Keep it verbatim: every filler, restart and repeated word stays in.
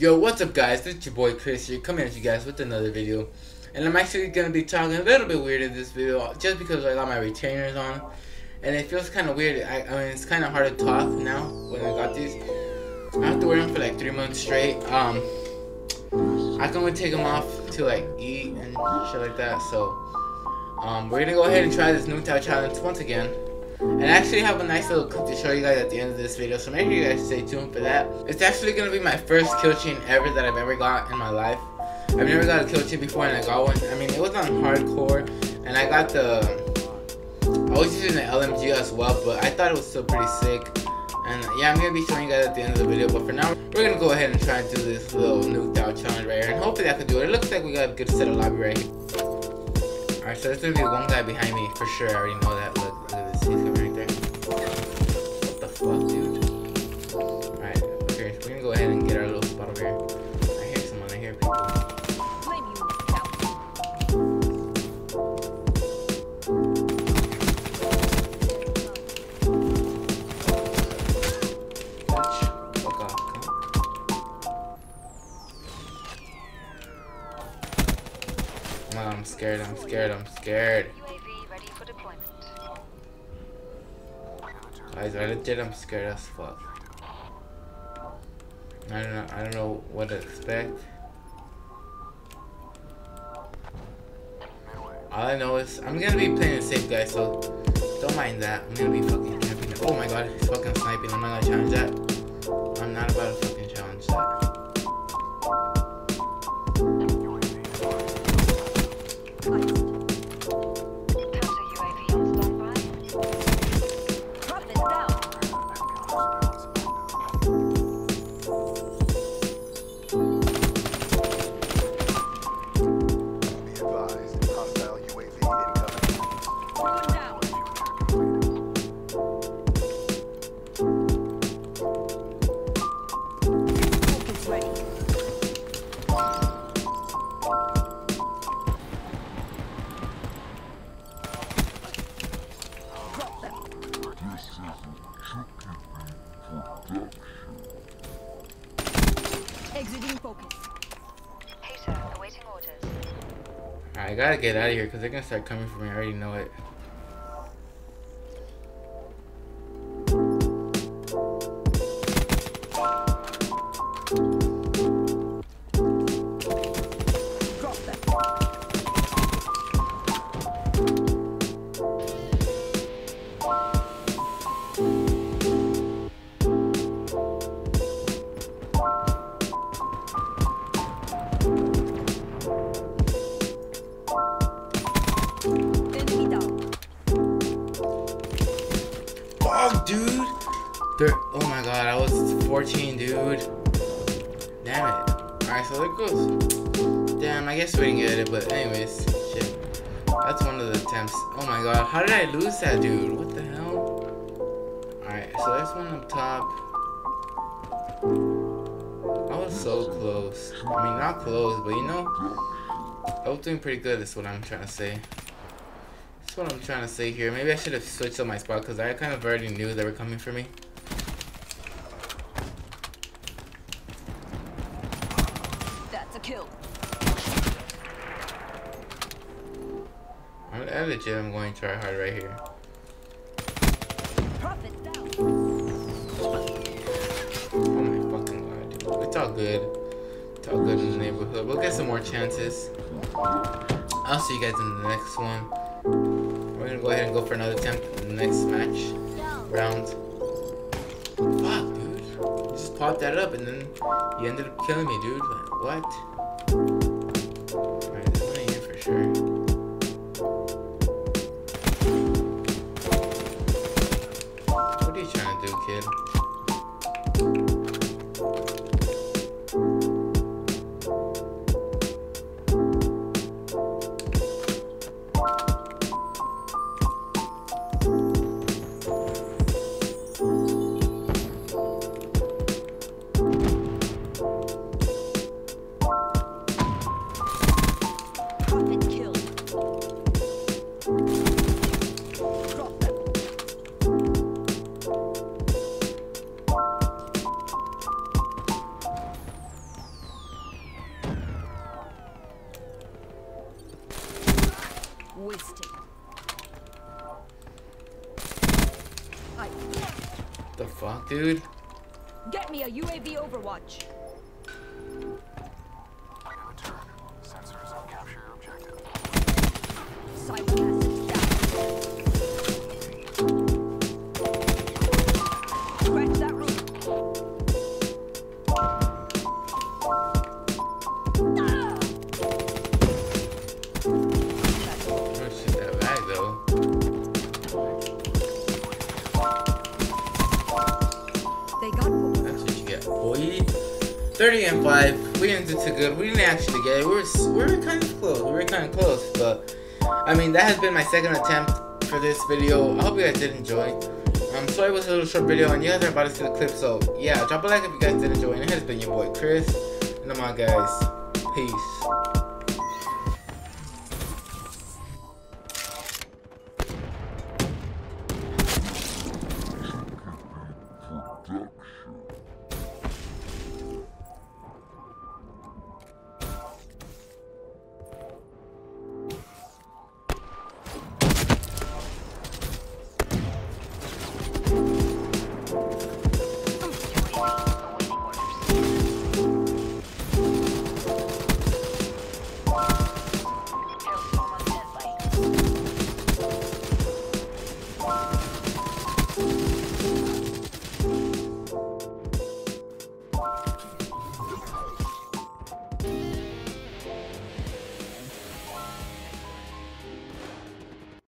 Yo, what's up guys, it's your boy Chris here, coming at you guys with another video. And I'm actually going to be talking a little bit weird in this video, just because I got my retainers on. And it feels kind of weird, I, I mean it's kind of hard to talk now when I got these. I have to wear them for like three months straight. Um, I can only take them off to like eat and shit like that, so. Um, we're going to go ahead and try this Nuked Out challenge once again. And I actually have a nice little clip to show you guys at the end of this video, so make sure you guys stay tuned for that. It's actually going to be my first kill chain ever that I've ever got in my life. I've never got a kill chain before and I got one. I mean, it was on hardcore, and I got the... I was using the L M G as well, but I thought it was still pretty sick. And yeah, I'm going to be showing you guys at the end of the video, but for now, we're going to go ahead and try and do this little Nuked Out challenge right here. And hopefully I can do it. It looks like we got a good set of lobby right here. Alright, so there's going to be one guy behind me, for sure. I already know that. Look, look at this. He's coming right there. What the fuck, dude? Alright, okay, we're gonna go ahead and get our little spot over here. I hear someone, I hear people. Bitch, fuck off, come on. I'm scared, I'm scared, I'm scared. Guys, I legit I'm scared as fuck. I don't know I don't know what to expect. All I know is I'm gonna be playing it safe, guys, so don't mind that. I'm gonna be fucking sniping. Oh my god, he's fucking sniping. I'm not gonna challenge that. I'm not about to fucking challenge that. Exiting focus. Hater, awaiting orders. Alright, I gotta get out of here because they're gonna start coming for me. I already know it. Oh my god, I was fourteen, dude. Damn it. Alright, so there goes. Damn, I guess we didn't get it, but anyways, shit. That's one of the attempts. Oh my god, how did I lose that, dude? What the hell? Alright, so there's one up top. I was so close. I mean, not close, but you know, I was doing pretty good, is what I'm trying to say. That's what I'm trying to say here. Maybe I should have switched up my spot, because I kind of already knew they were coming for me. I legit am going to try hard right here. Profit down. Oh my fucking god, dude. It's all good. It's all good in the neighborhood. We'll get some more chances. I'll see you guys in the next one. We're gonna go ahead and go for another attempt in the next match round. Fuck, dude. You just popped that up and then you ended up killing me, dude. Like, what? Alright, this one ain't it for sure. Kid. Profit kill. wasted. I... The fuck, dude? Get me a U A V overwatch. I can return. Sensors will capture your objective. Cyber message down. Scratch that roof. Don't shoot that bag though. They got boy. That's what you get, boy. thirty and five. We didn't do too good. We didn't actually get it. We were, we were kind of close. We were kind of close. But, I mean, that has been my second attempt for this video. I hope you guys did enjoy. Um, sorry it was a little short video, and you guys are about to see the clip. So, yeah, drop a like if you guys did enjoy. And it has been your boy, Chris. And I'm out, guys. Peace.